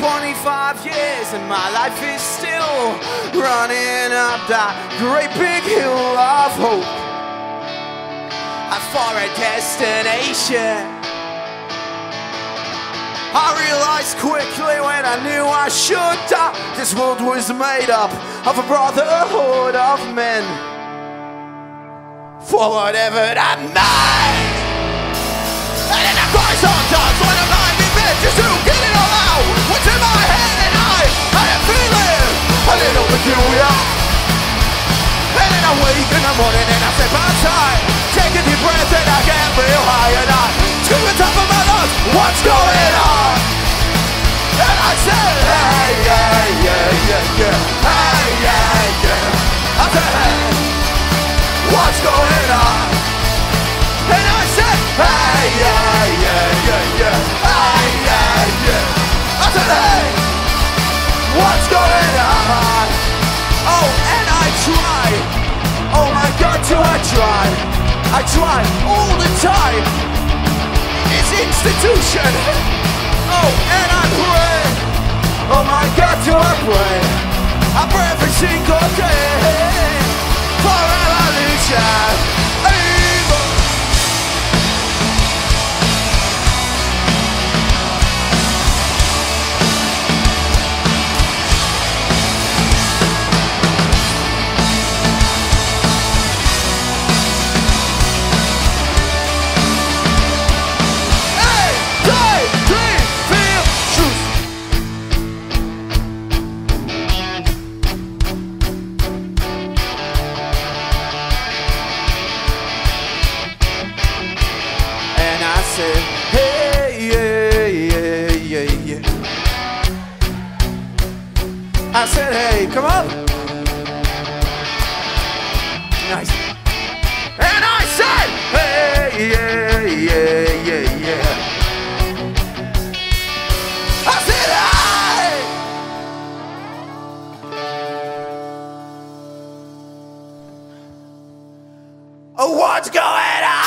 25 years and my life is still running up that great big hill of hope for a destination. I realized quickly when I knew I should die, this world was made up of a brotherhood of men, for whatever that meant. And in the cry sometimes when I'm not in bed, just to get it all out, what's in my head, and I am feeling a little peculiar. And then I wake in the morning and I step outside, take a deep breath and I get real high, and I scream on top of my lungs, what's going on? And I said, hey, yeah, yeah, yeah, yeah, hey, yeah, yeah. I said, hey, what's going on? And I said, hey, yeah, yeah, yeah, yeah, hey, yeah, yeah. I said, hey, what's going on? Oh, and I try, oh my God, do I try? I try all the time. It's institution. Oh, and I pray, oh my God, do I pray? I pray every single day for revolution. I said, hey, come up. Nice. And I said, hey, yeah, yeah, yeah, yeah. I said, hey. Oh, what's going on?